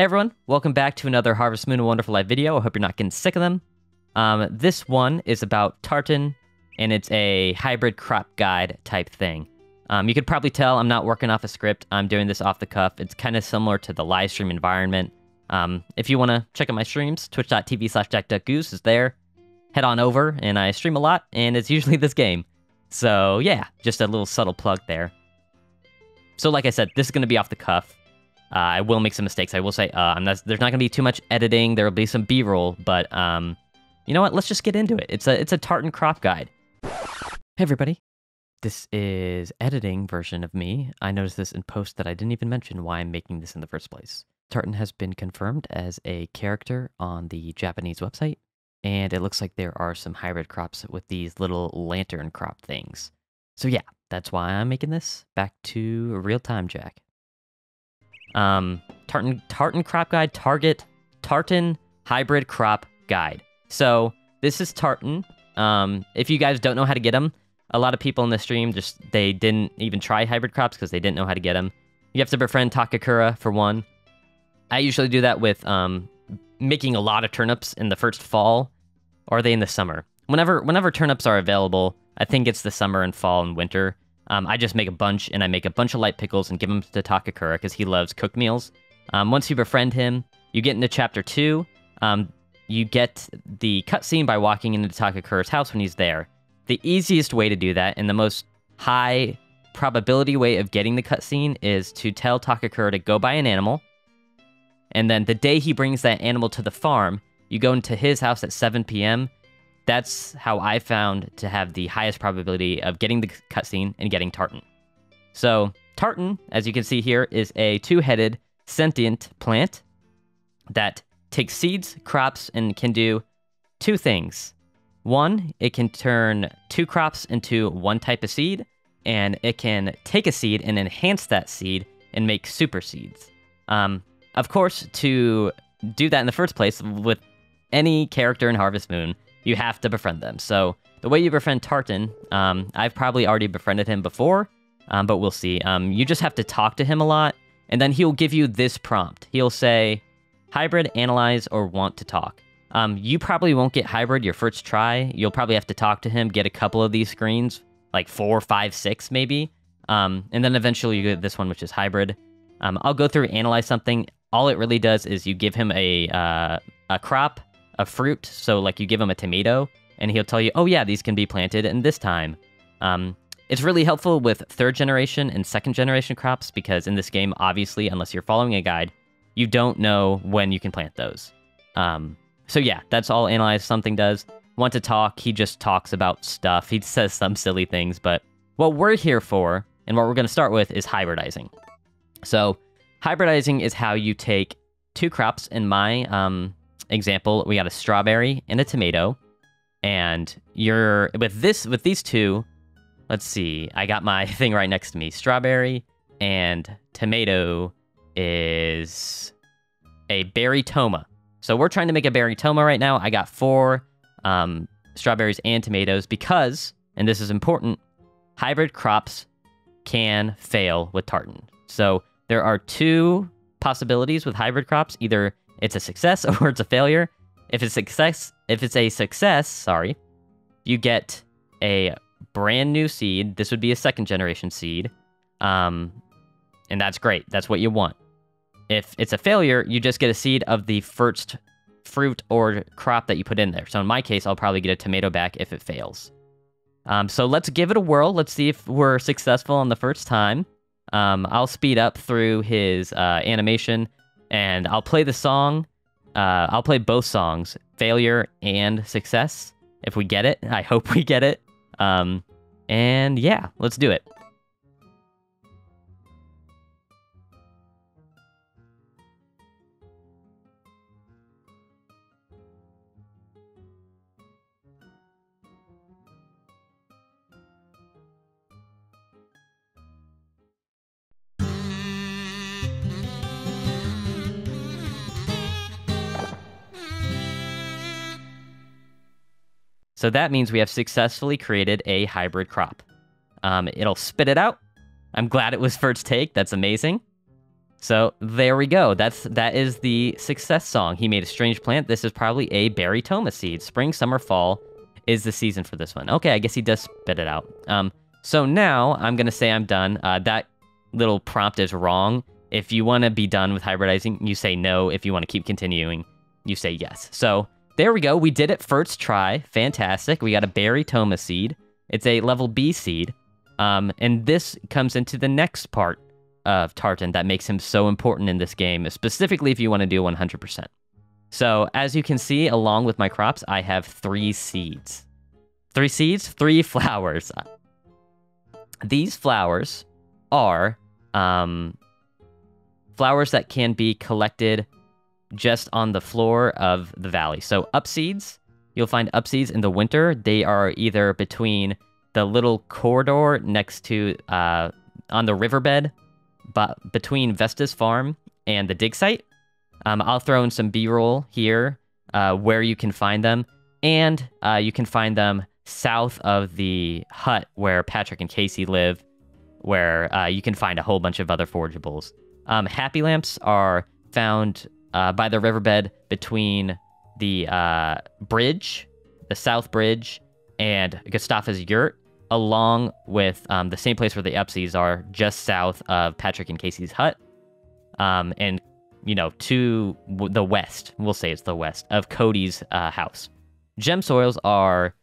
Hey everyone, welcome back to another Harvest Moon a Wonderful Life video. I hope you're not getting sick of them. This one is about Tartan, and it's a hybrid crop guide type thing. You could probably tell I'm not working off a script. I'm doing this off the cuff. It's kind of similar to the live stream environment. If you want to check out my streams, twitch.tv/jackduckgoose is there. Head on over, and I stream a lot, and it's usually this game. So yeah, just a little subtle plug there. So like I said, this is going to be off the cuff. I will make some mistakes. I will say, there's not going to be too much editing. There will be some B-roll, but you know what? Let's just get into it. It's a Tartan crop guide. Hey everybody, this is editing version of me. I noticed this in post that I didn't even mention why I'm making this in the first place. Tartan has been confirmed as a character on the Japanese website, and it looks like there are some hybrid crops with these little lantern crop things. So yeah, that's why I'm making this. Back to real time, Jack. Tartan crop guide, Tartan hybrid crop guide. So this is Tartan. If you guys don't know how to get them, a lot of people in the stream they didn't even try hybrid crops because they didn't know how to get them. You have to befriend Takakura for one. I usually do that with making a lot of turnips in the first fall, or are they in the summer? Whenever turnips are available, I think it's the summer and fall and winter. I just make a bunch, and I make a bunch of light pickles and give them to Takakura because he loves cooked meals. Once you befriend him, you get into Chapter 2. You get the cutscene by walking into Takakura's house when he's there. The easiest way to do that, and the most high probability way of getting the cutscene, is to tell Takakura to go buy an animal. And then the day he brings that animal to the farm, you go into his house at 7 p.m., That's how I found to have the highest probability of getting the cutscene and getting Tartan. So Tartan, as you can see here, is a two-headed sentient plant that takes seeds, crops, and can do two things. One, it can turn two crops into one type of seed, and it can take a seed and enhance that seed and make super seeds. Of course, to do that in the first place with any character in Harvest Moon, you have to befriend them. So the way you befriend Tartan, I've probably already befriended him before, but we'll see. You just have to talk to him a lot, and then he'll give you this prompt. He'll say, hybrid, analyze, or want to talk. You probably won't get hybrid your first try. You'll probably have to talk to him, get a couple of these screens, like 4, 5, 6 maybe. And then eventually you get this one, which is hybrid. I'll go through analyze something. All it really does is you give him a crop, a fruit, so like you give him a tomato, and he'll tell you, oh yeah, these can be planted in this time. It's really helpful with 3rd generation and 2nd generation crops, because in this game, obviously, unless you're following a guide, you don't know when you can plant those. So yeah, that's all Analyze Something does. Want to talk, he just talks about stuff. He says some silly things, but what we're here for, and what we're going to start with, is hybridizing. So hybridizing is how you take two crops. In my example, we got a strawberry and a tomato, and you're with these two. Let's see, I got my thing right next to me. Strawberry and tomato is a Berrytoma, so we're trying to make a Berrytoma right now. I got 4 strawberries and tomatoes because, and this is important, hybrid crops can fail with Tartan. So there are 2 possibilities with hybrid crops: either it's a success or it's a failure. If it's a success, sorry, you get a brand new seed. This would be a 2nd generation seed. And that's great. That's what you want. If it's a failure, you just get a seed of the first fruit or crop that you put in there. So in my case, I'll probably get a tomato back if it fails. So let's give it a whirl. Let's see if we're successful on the first time. I'll speed up through his animation. And I'll play the song, I'll play both songs, failure and success, if we get it. I hope we get it. And yeah, let's do it. So that means we have successfully created a hybrid crop. It'll spit it out. I'm glad it was first take. That's amazing. So there we go. That is the success song. He made a strange plant. This is probably a Berrytoma seed. Spring, summer, fall is the season for this one. Okay, I guess he does spit it out. So now I'm going to say I'm done. That little prompt is wrong. If you want to be done with hybridizing, you say no. If you want to keep continuing, you say yes. So there we go. We did it first try. Fantastic. We got a Berrytoma seed. It's a level B seed. And this comes into the next part of Tartan that makes him so important in this game, specifically if you want to do 100%. So as you can see, along with my crops, I have 3 seeds. 3 seeds, 3 flowers. These flowers are flowers that can be collected just on the floor of the valley. So upseeds, you'll find upseeds in the winter. They are either between the little corridor next to on the riverbed, but between Vesta's farm and the dig site. I'll throw in some B-roll here where you can find them, and you can find them south of the hut where Patrick and Casey live, where you can find a whole bunch of other forageables. Happy lamps are found by the riverbed between the bridge, the south bridge, and Gustafa's yurt, along with the same place where the upseeds are, just south of Patrick and Casey's hut. And, you know, to the west, we'll say it's the west, of Cody's house. Gem soils are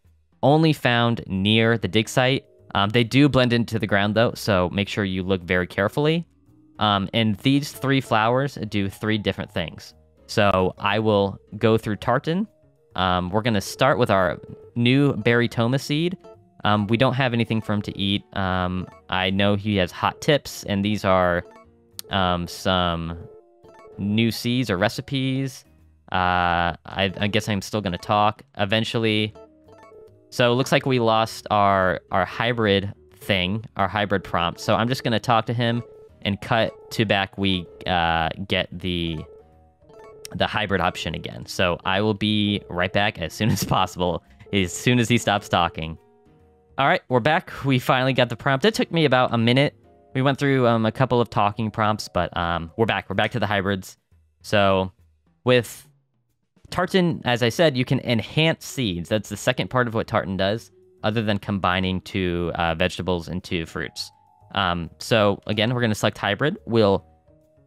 only found near the dig site. They do blend into the ground, though, so make sure you look very carefully. And these 3 flowers do 3 different things. So I will go through Tartan. We're going to start with our new Berrytoma seed. We don't have anything for him to eat. I know he has hot tips, and these are some new seeds or recipes. I guess I'm still going to talk eventually. So it looks like we lost our hybrid thing, our hybrid prompt. So I'm just going to talk to him and cut to back we get the hybrid option again. So I will be right back as soon as possible, as soon as he stops talking. All right, we're back. We finally got the prompt. It took me about a minute. We went through a couple of talking prompts, but we're back. We're back to the hybrids. So with Tartan, as I said, you can enhance seeds. That's the second part of what Tartan does, other than combining two vegetables into fruits. So again, we're going to select hybrid. We'll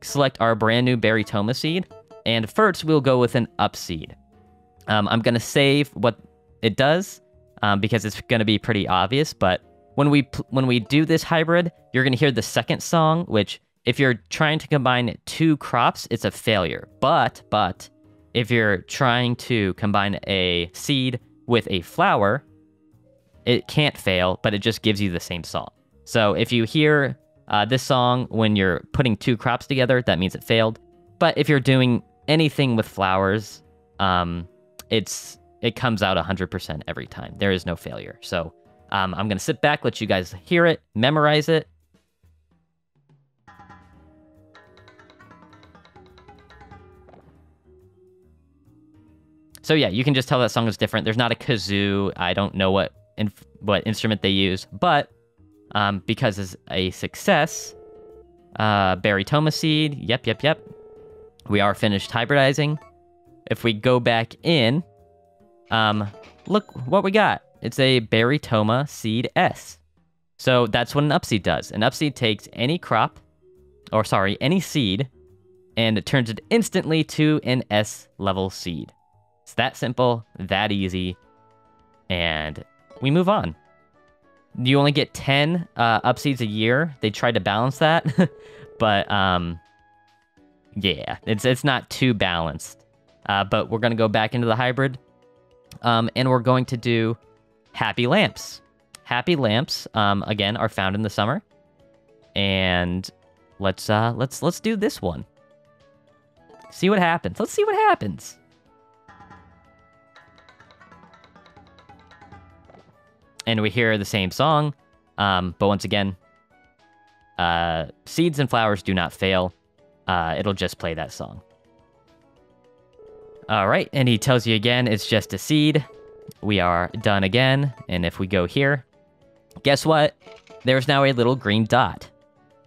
select our brand new Berrytoma seed. And first, we'll go with an upseed. I'm going to save what it does, because it's going to be pretty obvious, but when we do this hybrid, you're going to hear the second song, which if you're trying to combine 2 crops, it's a failure. But if you're trying to combine a seed with a flower, it can't fail, but it just gives you the same song. So if you hear this song when you're putting 2 crops together, that means it failed. But if you're doing anything with flowers, it comes out 100% every time. There is no failure. So I'm going to sit back, let you guys hear it, memorize it. So yeah, you can just tell that song is different. There's not a kazoo. I don't know what instrument they use, but because it's a success, Berrytoma seed, yep. We are finished hybridizing. If we go back in, look what we got. It's a Berrytoma seed S. So that's what an upseed does. An upseed takes any seed, and it turns it instantly to an S level seed. It's that simple, that easy, and we move on. You only get 10 upseeds a year. They tried to balance that, but yeah, it's not too balanced. But we're gonna go back into the hybrid. And we're going to do happy lamps. Happy lamps, again, are found in the summer. And let's do this one. See what happens. Let's see what happens. And we hear the same song, but once again, seeds and flowers do not fail. It'll just play that song. All right, and he tells you again, it's just a seed. We are done again, and if we go here, guess what? There's now a little green dot.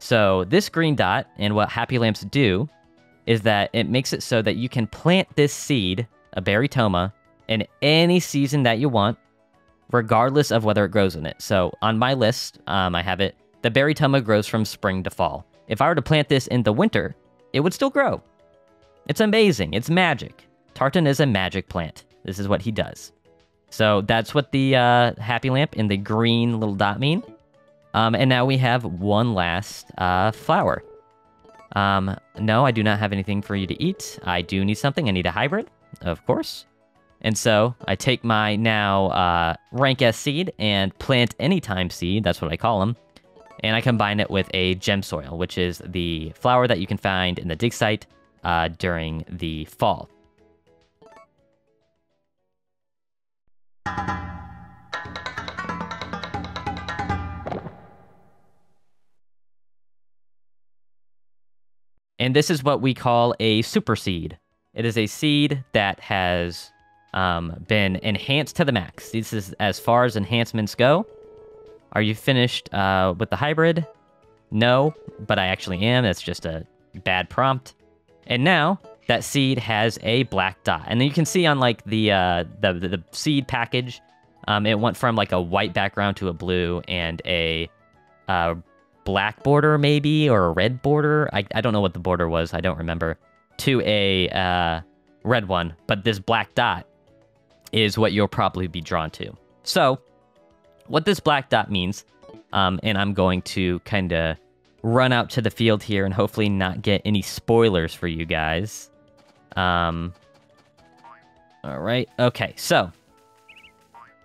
So this green dot, and what Happy Lamps do, is that it makes it so that you can plant this seed, a Berrytoma, in any season that you want, regardless of whether it grows in it. So on my list, I have it, the Berrytoma grows from spring to fall. If I were to plant this in the winter, it would still grow. It's amazing, it's magic. Tartan is a magic plant. This is what he does. So that's what the Happy Lamp and the green little dot mean. And now we have one last flower. No, I do not have anything for you to eat. I do need something. I need a hybrid, of course. And so I take my now rank S seed and plant anytime seed, that's what I call them, and I combine it with a gem soil, which is the flower that you can find in the dig site during the fall. And this is what we call a super seed. It is a seed that has been enhanced to the max. This is as far as enhancements go. Are you finished with the hybrid? No, but I actually am. That's just a bad prompt. And now that seed has a black dot. And then you can see on like the seed package, it went from like a white background to a blue and a black border maybe, or a red border. I don't know what the border was, I don't remember, to a red one, but this black dot is what you'll probably be drawn to. So what this black dot means, and I'm going to kind of run out to the field here and hopefully not get any spoilers for you guys. All right, okay, so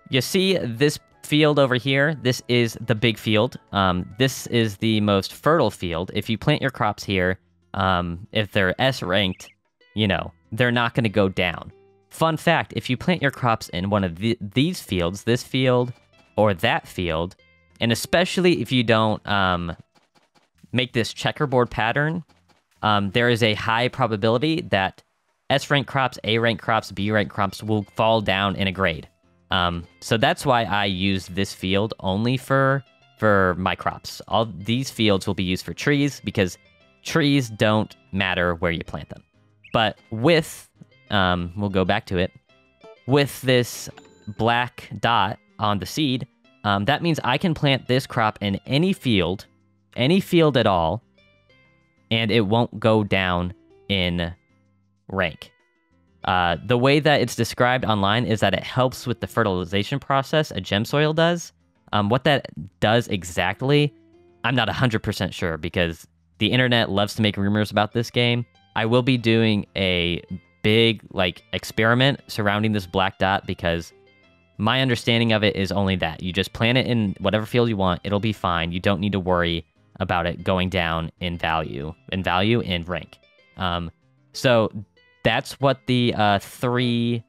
you see this field over here, this is the big field. This is the most fertile field. If you plant your crops here, if they're S ranked, you know, they're not going to go down. Fun fact, if you plant your crops in one of these fields, this field or that field, and especially if you don't make this checkerboard pattern, there is a high probability that S-ranked crops, A-ranked crops, B-ranked crops will fall down in a grade. So that's why I use this field only for my crops. All these fields will be used for trees because trees don't matter where you plant them. But with, we'll go back to it, with this black dot on the seed, that means I can plant this crop in any field at all, and it won't go down in rank. The way that it's described online is that it helps with the fertilization process, a gem soil does. What that does exactly, I'm not 100% sure because the internet loves to make rumors about this game. I will be doing a big like experiment surrounding this black dot because my understanding of it is only that. You just plant it in whatever field you want, it'll be fine. You don't need to worry about it going down in value, in rank. So that's what the three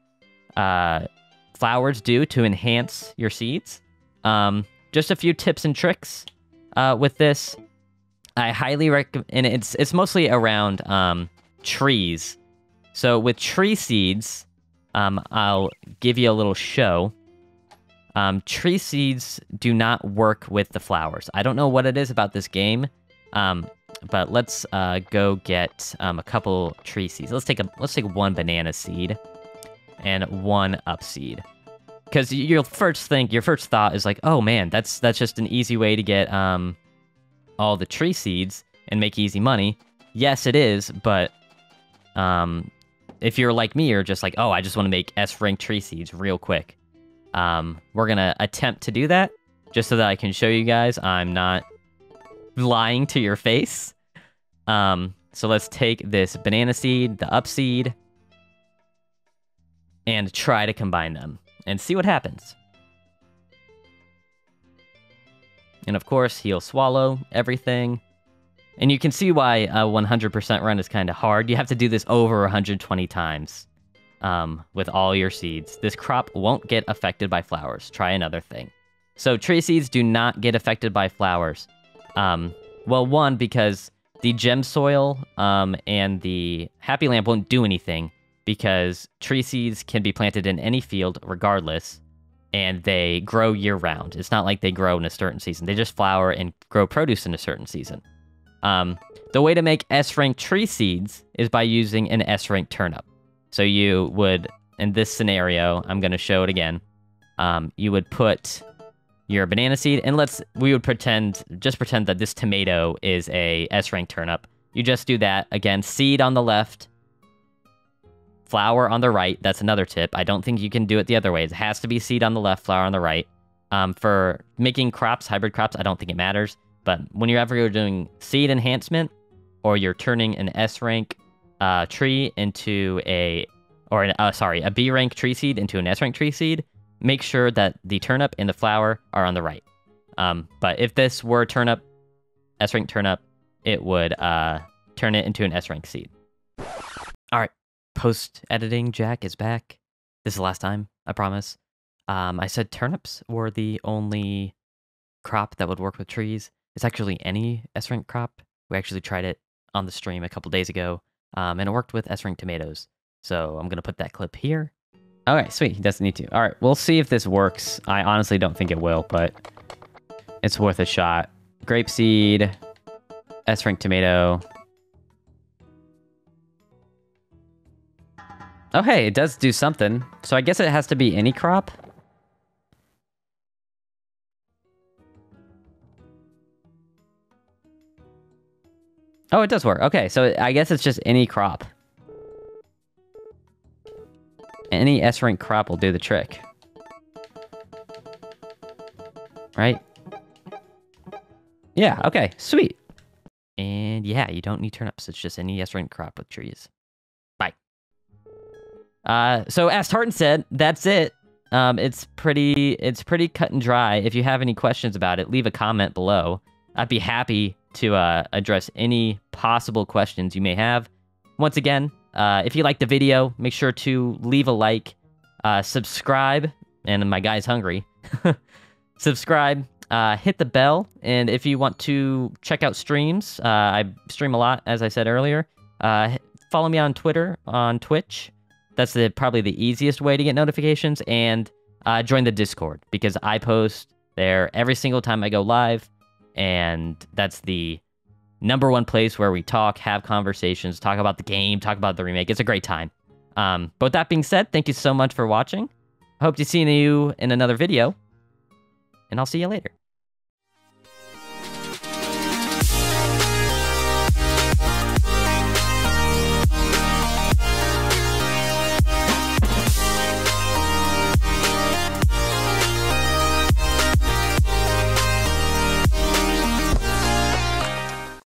flowers do to enhance your seeds. Just a few tips and tricks with this. I highly recommend, and it's mostly around trees. So with tree seeds, I'll give you a little show. Tree seeds do not work with the flowers. I don't know what it is about this game, but let's go get a couple tree seeds. Let's take one banana seed and one up seed, because your first thought is like, oh man, that's just an easy way to get all the tree seeds and make easy money. Yes, it is, but if you're like me, you're just like, oh, I just want to make S-ranked tree seeds real quick. We're gonna attempt to do that just so that I can show you guys I'm not lying to your face. So let's take this banana seed, the up seed, and try to combine them and see what happens. And of course, he'll swallow everything. And you can see why a 100% run is kind of hard. You have to do this over 120 times with all your seeds. This crop won't get affected by flowers. Try another thing. So tree seeds do not get affected by flowers. Well, one, because the gem soil and the Happy Lamp won't do anything because tree seeds can be planted in any field regardless, and they grow year round. It's not like they grow in a certain season. They just flower and grow produce in a certain season. The way to make S-rank tree seeds is by using an S-rank turnip. So you would, in this scenario, I'm going to show it again. You would put your banana seed, and we would just pretend that this tomato is a S-rank turnip. You just do that. Again, seed on the left, flower on the right. That's another tip. I don't think you can do it the other way. It has to be seed on the left, flower on the right. For making crops, hybrid crops, I don't think it matters. But whenever you're doing seed enhancement, or you're turning an S-rank tree into a B-rank tree seed into an S-rank tree seed, make sure that the turnip and the flower are on the right. But if this were turnip, S-rank turnip, it would turn it into an S-rank seed. All right, post-editing Jack is back. This is the last time, I promise. I said turnips were the only crop that would work with trees. It's actually any S-rank crop. We actually tried it on the stream a couple days ago, and it worked with S-rank tomatoes. So I'm going to put that clip here. Okay, sweet. He doesn't need to. All right, we'll see if this works. I honestly don't think it will, but it's worth a shot. Grape seed, S-rank tomato. Oh, hey, it does do something. So I guess it has to be any crop. Oh, it does work. Okay, so I guess it's just any crop. Any S-rank crop will do the trick. Right? Yeah, okay, sweet. And yeah, you don't need turnips. It's just any S-rank crop with trees. Bye. So as Tartan said, that's it. It's pretty cut and dry. If you have any questions about it, leave a comment below. I'd be happy to address any possible questions you may have. Once again, if you liked the video, make sure to leave a like, subscribe, and my guy's hungry. Subscribe, hit the bell, and if you want to check out streams, I stream a lot, as I said earlier. Follow me on Twitter, on Twitch. That's probably the easiest way to get notifications, and join the Discord, because I post there every single time I go live. And that's the #1 place where we talk, have conversations, talk about the game, talk about the remake. It's a great time. But with that being said, thank you so much for watching. I hope to see you in another video, and I'll see you later.